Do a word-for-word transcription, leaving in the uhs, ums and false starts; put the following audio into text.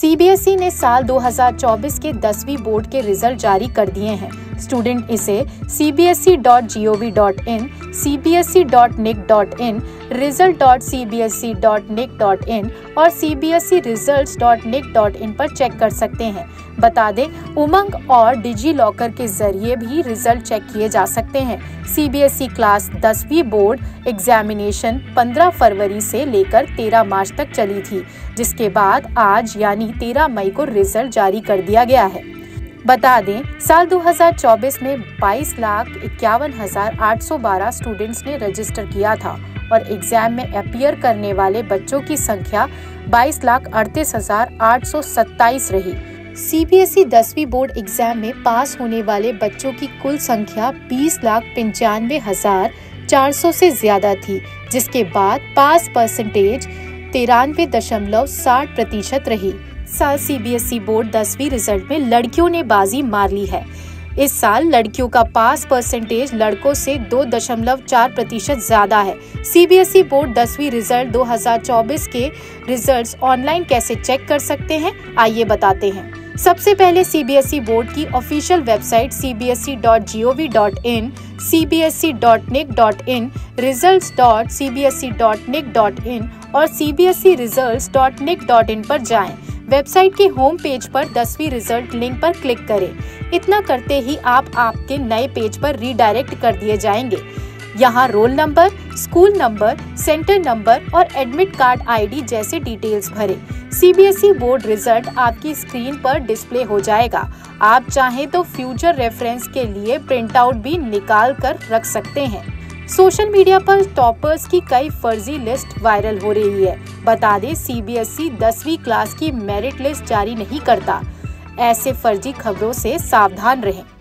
CBSE ने साल दो हज़ार चौबीस के दसवीं बोर्ड के रिजल्ट जारी कर दिए हैं। स्टूडेंट इसे C B S E dot G O V dot in, C B S E dot nic dot in, result dot C B S E dot nic dot in और C B S E results dot nic dot in पर check कर सकते हैं। बता दें, उमंग और digi locker के जरिए भी रिजल्ट चेक किए जा सकते हैं। सीबीएसई क्लास दसवीं बोर्ड एग्जामिनेशन पंद्रह फरवरी से लेकर तेरह मार्च तक चली थी, जिसके बाद आज यानी तेरह मई को रिजल्ट जारी कर दिया गया है। बता दें, साल दो हज़ार चौबीस में बाईस लाख इक्यावन हजार आठ सौ बारह स्टूडेंट्स ने रजिस्टर किया था और एग्जाम में अपीयर करने वाले बच्चों की संख्या बाईस लाख अड़तीस हजार आठ सौ सत्ताईस रही। सीबीएसई दसवीं बोर्ड एग्जाम में पास होने वाले बच्चों की कुल संख्या बीस लाख पंचानवे हजार चार सौ से ज्यादा थी, जिसके बाद पास परसेंटेज तिरानवे दशमलव साठ प्रतिशत रही। साल सीबीएसई बोर्ड दसवीं रिजल्ट में लड़कियों ने बाजी मार ली है। इस साल लड़कियों का पास परसेंटेज लड़कों से दो दशमलव चार प्रतिशत ज्यादा है। सीबीएसई बोर्ड दसवीं रिजल्ट दो हज़ार चौबीस के रिजल्ट्स ऑनलाइन कैसे चेक कर सकते हैं, आइए बताते हैं। सबसे पहले सीबीएसई बोर्ड की official website C B S E dot G O V dot in, C B S E dot nic dot in, results dot C B S E dot nic dot in और C B S E results dot nic dot in पर जाएं। Website के home page पर दसवीं result link पर click करें। इतना करते ही आप आपके नए पेज पर रीडायरेक्ट कर दिए जाएंगे। यहाँ roll number, school number, centre number और एडमिट कार्ड आईडी जैसे डिटेल्स भरें। सीबीएसई बोर्ड रिजल्ट आपकी स्क्रीन पर डिस्प्ले हो जाएगा। आप चाहें तो फ्यूचर रेफरेंस के लिए प्रिंटआउट भी निकाल कर रख सकते हैं। सोशल मीडिया पर टॉपर्स की कई फर्जी लिस्ट वायरल हो रही है। बता दें, सीबीएसई दसवीं क्लास की मेरिट लिस्ट जारी नहीं करता। ऐसे फर्जी खबरों से सावधान रहें।